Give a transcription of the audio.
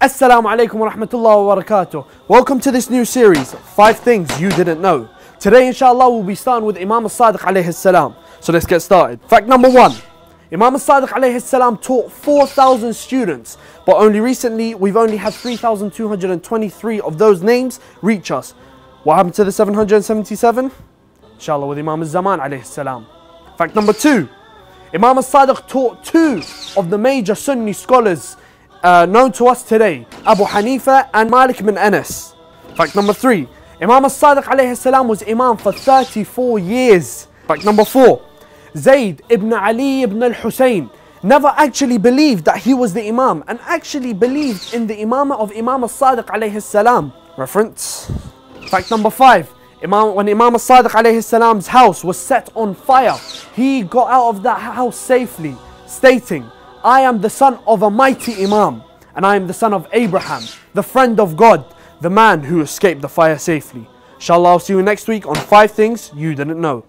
Assalamu alaikum wa rahmatullahi wa barakatuh. Welcome to this new series, 5 Things You Didn't Know. Today inshallah we'll be starting with Imam al-Sadiq alayhi salam. So let's get started. Fact number 1. Imam al-Sadiq alayhi salam taught 4,000 students, but only recently we've only had 3,223 of those names reach us. What happened to the 777? Inshallah with Imam al-Zaman alayhi salam. Fact number 2. Imam al-Sadiq taught 2 of the major Sunni scholars known to us today, Abu Hanifa and Malik bin Ennis. Fact number 3, Imam al-Sadiq alayhi salam was Imam for 34 years. Fact number 4, Zayd ibn Ali ibn al Husayn never actually believed that he was the Imam and actually believed in the Imamah of Imam al-Sadiq alayhi salam. Reference. Fact number 5, when Imam al-Sadiq alayhi salam's house was set on fire, he got out of that house safely, stating, I am the son of a mighty Imam, and I am the son of Abraham, the friend of God, the man who escaped the fire safely. Inshallah, I'll see you next week on 5 Things You Didn't Know.